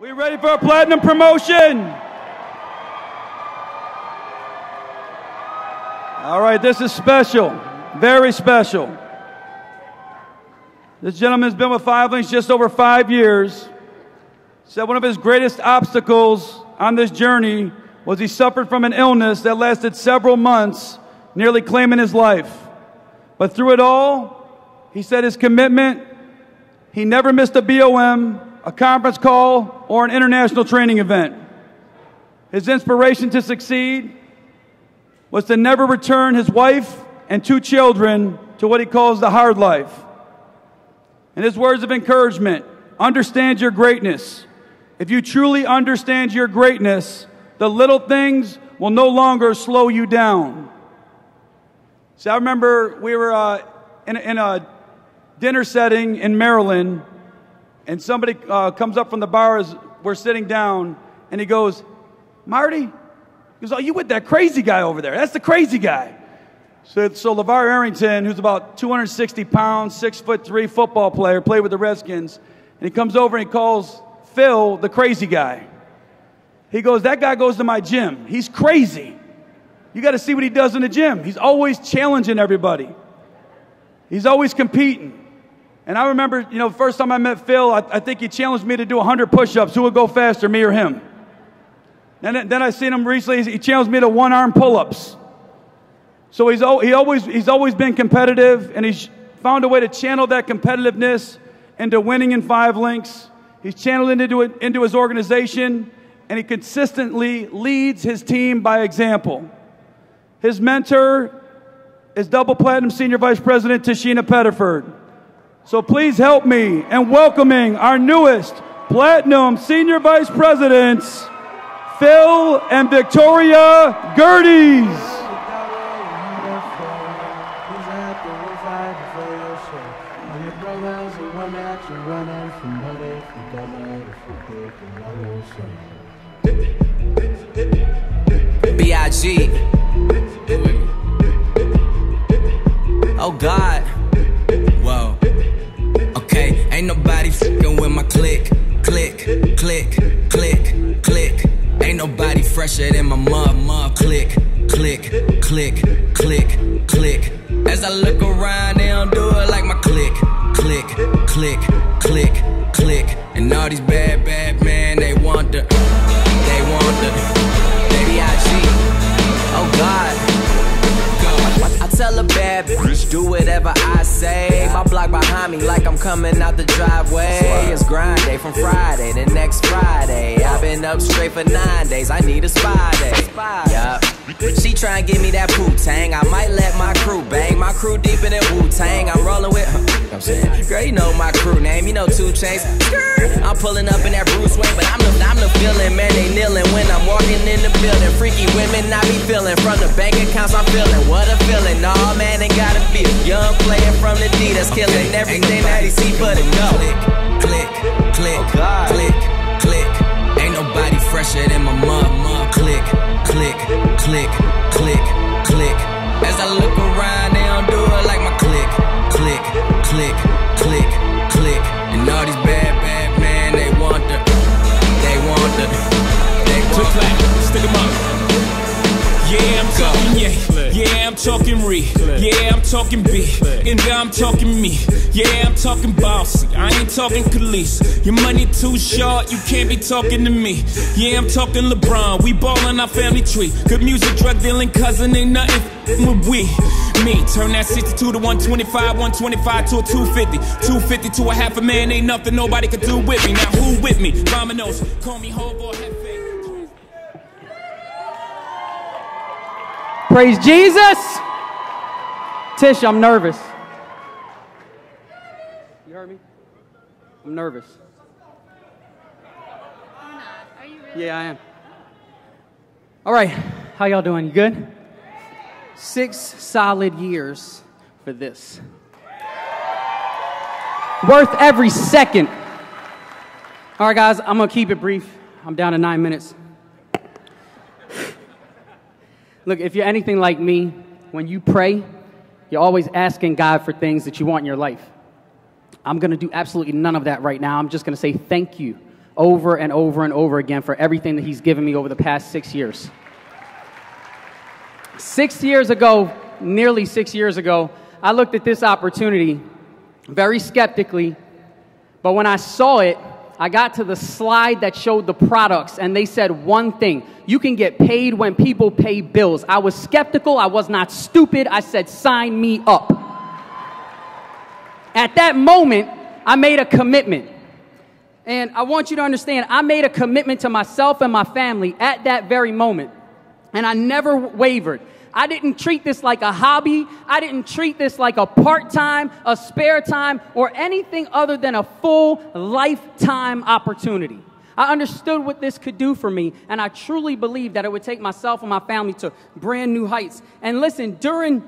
We ready for a platinum promotion. All right, this is special, very special. This gentleman's been with 5LINX just over 5 years. Said one of his greatest obstacles on this journey was he suffered from an illness that lasted several months, nearly claiming his life. But through it all, he said his commitment, he never missed a BOM, a conference call, or an international training event. His inspiration to succeed was to never return his wife and 2 children to what he calls the hard life. And his words of encouragement, understand your greatness. If you truly understand your greatness, the little things will no longer slow you down. So I remember we were in a dinner setting in Maryland, and somebody comes up from the bar as we're sitting down, and he goes, Marty? He goes, oh, you with that crazy guy over there. That's the crazy guy. So LeVar Arrington, who's about 260 pounds, 6'3" football player, played with the Redskins, and he comes over and he calls Phil the crazy guy. He goes, that guy goes to my gym. He's crazy. You got to see what he does in the gym. He's always challenging everybody. He's always competing. And I remember, you know, the first time I met Phil, I think he challenged me to do 100 push-ups. Who would go faster, me or him? And then I seen him recently. He challenged me to one-arm pull-ups. So he's always been competitive, and he's found a way to channel that competitiveness into winning in 5LINX. He's channeled into his organization, and he consistently leads his team by example. His mentor is double platinum senior vice president Tishina Pettiford. So please help me in welcoming our newest Platinum Senior Vice Presidents, Phil and Victoria Gerdes. B.I.G. Oh, God. Whoa. Ain't nobody fucking with my click, click, click, click, click. Ain't nobody fresher than my mom. Click, click, click, click, click. As I look around, they don't do it like my click, click, click, click, click. And all these bad men, they want the baby IG. Oh God. I tell a bad bitch, do whatever I say. My block behind me like I'm coming out the driveway. It's grind day from Friday to next Friday. I've been up straight for 9 days, I need a spy day. Yup. She try and give me that Wu-Tang. I might let my crew bang. My crew deeper than Wu-Tang. I'm rolling with her. I'm saying, girl, you know my crew name. You know 2 Chainz. I'm pulling up in that Bruce Wayne, but I'm the feeling, man. They kneeling when I'm walking in the building. Freaky women, I be feeling from the bank accounts. I'm feeling what a feeling. All man, ain't gotta feel. Young player from the D that's killing everything that he see, but it no. Click, click, click, click, click. Ain't nobody fresher than my mom. Click, click, click, click, click. As I look around, they don't do it like my click, click, click, click, click. And all these bad men, they want the. Stick 'em up. Yeah, I'm talking yeah, I'm talking re, yeah, I'm talking B, and I'm talking me, yeah, I'm talking bossy, I ain't talking Khalees. Your money too short, you can't be talking to me. Yeah, I'm talking LeBron, we ballin' our family tree. Good music, drug dealing, cousin, ain't nothing with we. Me, turn that 62 to 125, 125 to a 250, 250 to a half a man, ain't nothing nobody could do with me. Now who with me? Domino's, call me Hobo or Hefe. Praise Jesus. Tish, I'm nervous. You heard me? I'm nervous. You're not. Are you really? Yeah, I am. All right. How y'all doing? You good? 6 solid years for this. Worth every second. All right, guys, I'm going to keep it brief. I'm down to 9 minutes. Look, if you're anything like me, when you pray, you're always asking God for things that you want in your life. I'm going to do absolutely none of that right now. I'm just going to say thank you, over and over and over again for everything that he's given me over the past 6 years. 6 years ago, nearly 6 years ago, I looked at this opportunity very skeptically, but when I saw it, I got to the slide that showed the products, and they said one thing: you can get paid when people pay bills. I was skeptical. I was not stupid. I said, sign me up. At that moment, I made a commitment. And I want you to understand, I made a commitment to myself and my family at that very moment, and I never wavered. I didn't treat this like a hobby. I didn't treat this like a part-time, a spare time, or anything other than a full lifetime opportunity. I understood what this could do for me, and I truly believed that it would take myself and my family to brand new heights. And listen, during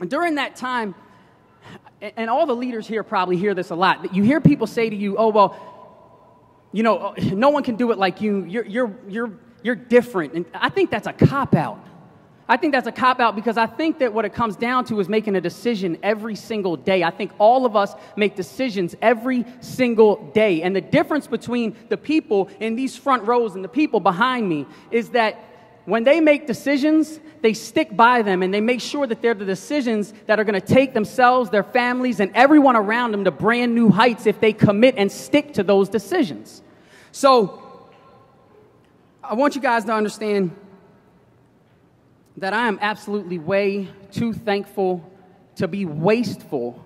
that time, and all the leaders here probably hear this a lot, you hear people say to you, oh, well, you know, no one can do it like you. You're different. And I think that's a cop-out. I think that's a cop-out, because I think that what it comes down to is making a decision every single day. I think all of us make decisions every single day. And the difference between the people in these front rows and the people behind me is that when they make decisions, they stick by them, and they make sure that they're the decisions that are going to take themselves, their families, and everyone around them to brand new heights if they commit and stick to those decisions. So I want you guys to understand that I am absolutely way too thankful to be wasteful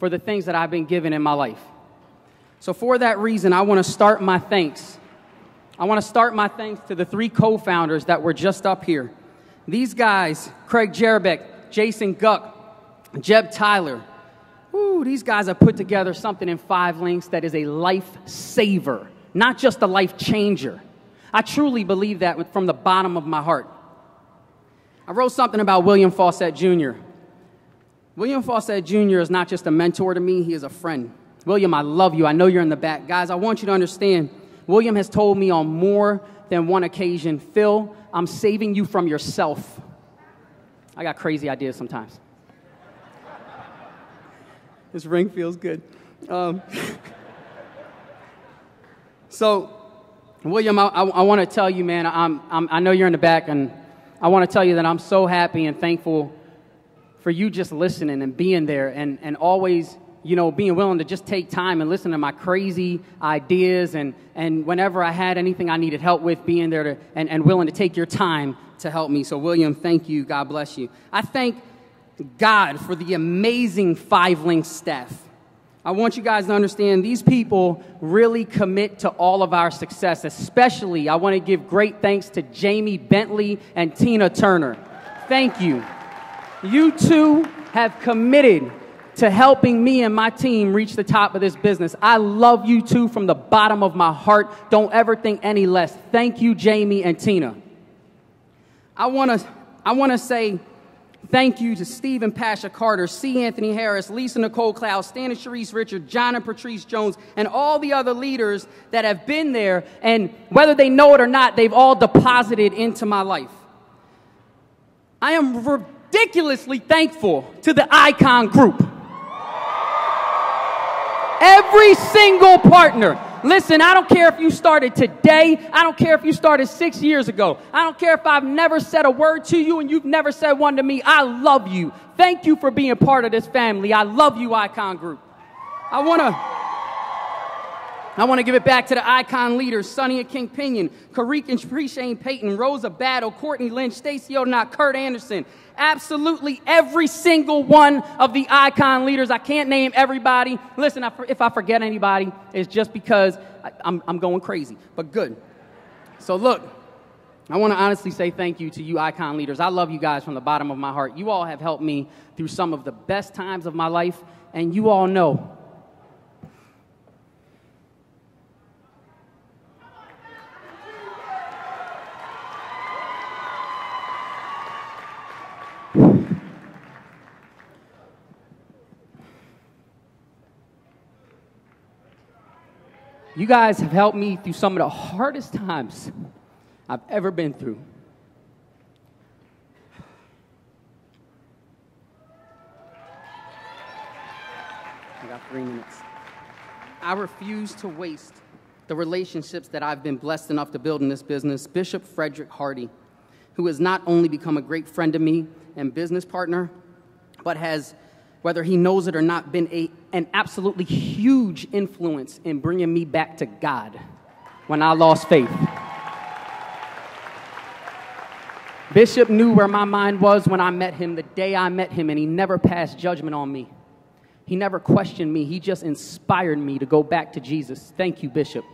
for the things that I've been given in my life. So for that reason, I want to start my thanks. I want to start my thanks to the three co-founders that were just up here. These guys, Craig Jarabek, Jason Guck, Jeb Tyler. Ooh, these guys have put together something in 5LINX that is a lifesaver, not just a life changer. I truly believe that from the bottom of my heart. I wrote something about William Fawcett Jr. William Fawcett Jr. is not just a mentor to me, he is a friend. William, I love you. I know you're in the back. Guys, I want you to understand, William has told me on more than one occasion, Phil, I'm saving you from yourself. I got crazy ideas sometimes. This ring feels good. So, William, I want to tell you, man, I know you're in the back, and I want to tell you that I'm so happy and thankful for you just listening and being there, and always, you know, being willing to just take time and listen to my crazy ideas, and whenever I had anything I needed help with, being there to, and willing to take your time to help me. So, William, thank you. God bless you. I thank God for the amazing 5LINX staff. I want you guys to understand these people really commit to all of our success. Especially, I want to give great thanks to Jamie Bentley and Tina Turner. Thank you. You two have committed to helping me and my team reach the top of this business. I love you two from the bottom of my heart. Don't ever think any less. Thank you, Jamie and Tina. I want to say thank you to Steve and Pasha Carter, C. Anthony Harris, Lisa Nicole Cloud, Stan and Sharice Richard, John and Patrice Jones, and all the other leaders that have been there, and whether they know it or not, they've all deposited into my life. I am ridiculously thankful to the Icon Group. Every single partner. Listen, I don't care if you started today. I don't care if you started 6 years ago. I don't care if I've never said a word to you and you've never said one to me. I love you. Thank you for being part of this family. I love you, Icon Group. I want to give it back to the Icon leaders, Sonia King Pinyon, Karik and Shane Payton, Rosa Battle, Courtney Lynch, Stacey O'Not, Kurt Anderson. Absolutely every single one of the Icon leaders. I can't name everybody. Listen, if I forget anybody, it's just because I'm going crazy, but good. So look, I want to honestly say thank you to you Icon leaders. I love you guys from the bottom of my heart. You all have helped me through some of the best times of my life, and you all know you guys have helped me through some of the hardest times I've ever been through. I got 3 minutes. I refuse to waste the relationships that I've been blessed enough to build in this business, Bishop Frederick Hardy, who has not only become a great friend of me and business partner, but has, whether he knows it or not, been an absolutely huge influence in bringing me back to God when I lost faith. Bishop knew where my mind was when I met him, the day I met him, and he never passed judgment on me. He never questioned me. He just inspired me to go back to Jesus. Thank you, Bishop.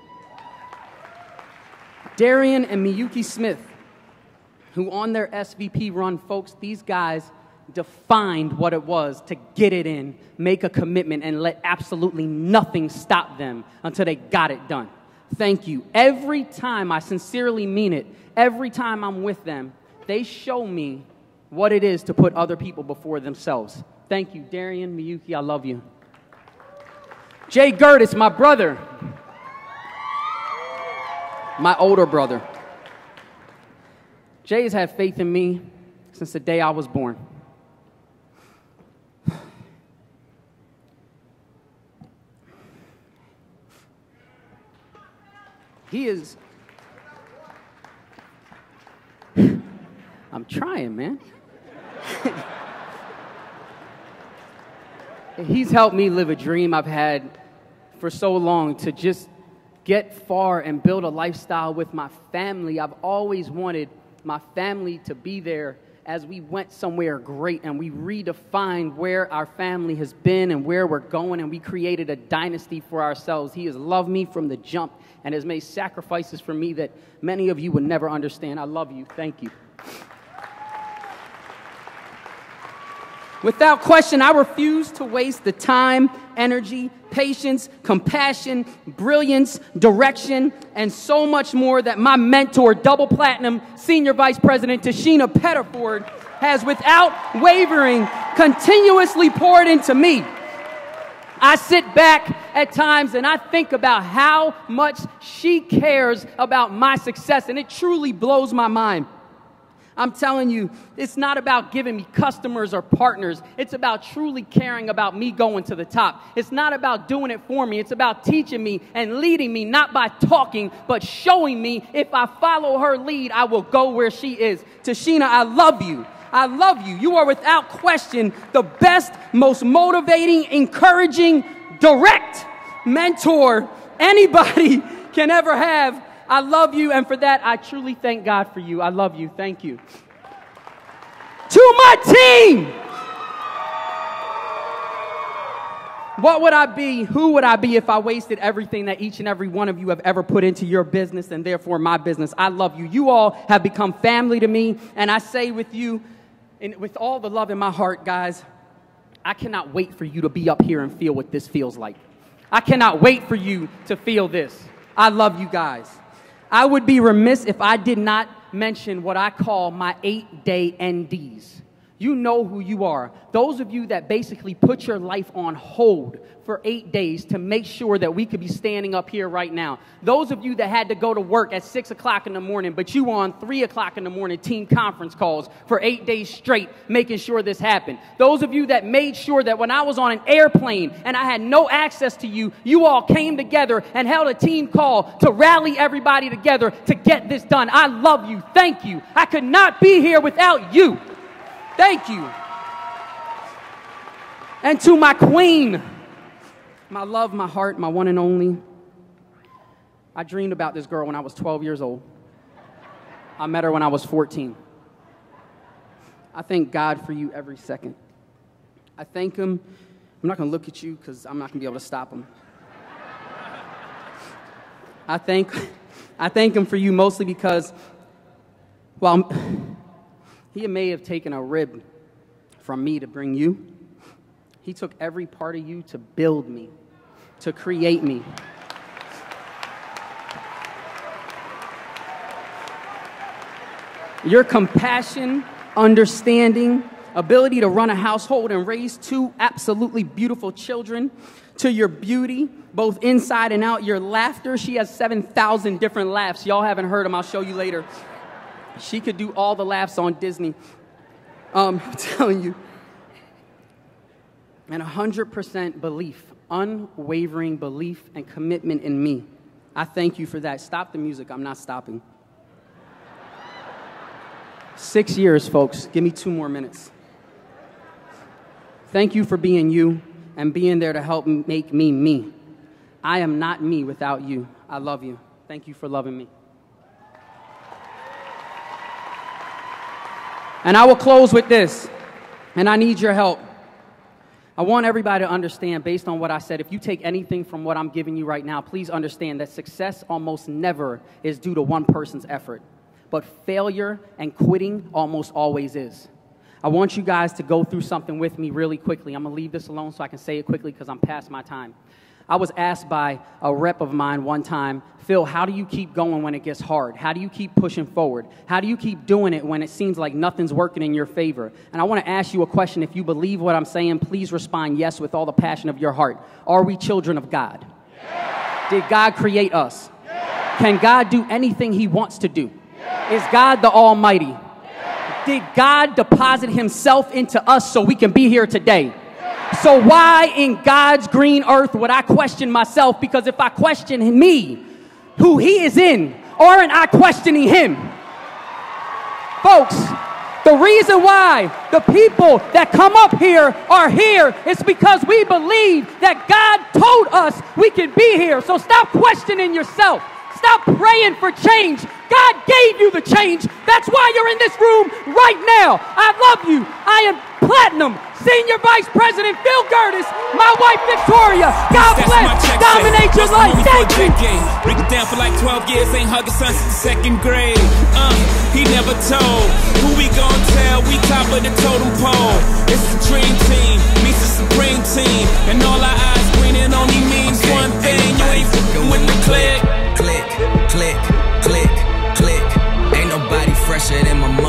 Darian and Miyuki Smith, who on their SVP run, folks, these guys defined what it was to get it in, make a commitment, and let absolutely nothing stop them until they got it done. Thank you. Every time, I sincerely mean it, every time I'm with them, they show me what it is to put other people before themselves. Thank you, Darian, Miyuki, I love you. Jay Gertis, my brother. My older brother. Jay has had faith in me since the day I was born. He is... I'm trying, man. He's helped me live a dream I've had for so long, to just get far and build a lifestyle with my family. I've always wanted my family to be there as we went somewhere great, and we redefined where our family has been and where we're going, and we created a dynasty for ourselves. He has loved me from the jump and has made sacrifices for me that many of you would never understand. I love you. Thank you. Without question, I refuse to waste the time, energy, patience, compassion, brilliance, direction, and so much more that my mentor, double platinum, Senior Vice President Tishina Pettiford, has without wavering continuously poured into me. I sit back at times and I think about how much she cares about my success, and it truly blows my mind. I'm telling you, it's not about giving me customers or partners. It's about truly caring about me going to the top. It's not about doing it for me. It's about teaching me and leading me, not by talking, but showing me if I follow her lead, I will go where she is. Tishina, I love you. I love you. You are without question the best, most motivating, encouraging, direct mentor anybody can ever have. I love you, and for that, I truly thank God for you. I love you. Thank you. To my team! What would I be? Who would I be if I wasted everything that each and every one of you have ever put into your business and therefore my business? I love you. You all have become family to me, and I say with you, and with all the love in my heart, guys, I cannot wait for you to be up here and feel what this feels like. I cannot wait for you to feel this. I love you guys. I would be remiss if I did not mention what I call my 8-day NDs. You know who you are. Those of you that basically put your life on hold for 8 days to make sure that we could be standing up here right now. Those of you that had to go to work at 6 o'clock in the morning, but you were on 3 o'clock in the morning team conference calls for 8 days straight, making sure this happened. Those of you that made sure that when I was on an airplane and I had no access to you, you all came together and held a team call to rally everybody together to get this done. I love you. Thank you. I could not be here without you. Thank you. And to my queen, my love, my heart, my one and only. I dreamed about this girl when I was 12 years old. I met her when I was 14. I thank God for you every second. I thank him. I'm not going to look at you because I'm not going to be able to stop him. I thank him for you mostly because, well, he may have taken a rib from me to bring you. He took every part of you to build me, to create me. Your compassion, understanding, ability to run a household and raise two absolutely beautiful children, to your beauty, both inside and out, your laughter. She has 7,000 different laughs. Y'all haven't heard them. I'll show you later. She could do all the laughs on Disney. I'm telling you. And 100% belief, unwavering belief and commitment in me. I thank you for that. Stop the music. I'm not stopping. 6 years, folks. Give me 2 more minutes. Thank you for being you and being there to help make me me. I am not me without you. I love you. Thank you for loving me. And I will close with this, and I need your help. I want everybody to understand, based on what I said, if you take anything from what I'm giving you right now, please understand that success almost never is due to one person's effort, but failure and quitting almost always is. I want you guys to go through something with me really quickly. I'm gonna leave this alone so I can say it quickly because I'm past my time. I was asked by a rep of mine one time, Phil, how do you keep going when it gets hard? How do you keep pushing forward? How do you keep doing it when it seems like nothing's working in your favor? And I want to ask you a question. If you believe what I'm saying, please respond yes with all the passion of your heart. Are we children of God? Yeah. Did God create us? Yeah. Can God do anything he wants to do? Yeah. Is God the Almighty? Yeah. Did God deposit himself into us so we can be here today? So why in God's green earth would I question myself? Because if I question me, who he is in, aren't I questioning him? Folks, the reason why the people that come up here are here is because we believe that God told us we can be here. So stop questioning yourself. Stop praying for change. God gave you the change. That's why you're in this room right now. I love you. I am Platinum Senior Vice President Phil Gerdes, my wife Victoria. God bless. Dominate your life. Thank you. Break it down for like 12 years. Ain't hugging son since the second grade. He never told. Who we gon' tell? We top of the totem pole. It's the dream team meets the supreme team, and all our eyes green and only means one thing. You ain't fucking with the click, click, click, click, click. Ain't nobody fresher than my mom.